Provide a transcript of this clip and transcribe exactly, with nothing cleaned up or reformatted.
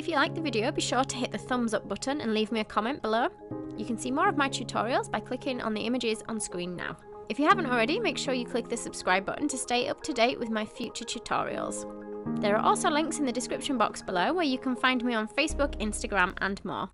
If you liked the video, be sure to hit the thumbs up button and leave me a comment below. You can see more of my tutorials by clicking on the images on screen now. If you haven't already, make sure you click the subscribe button to stay up to date with my future tutorials. There are also links in the description box below where you can find me on Facebook, Instagram and more.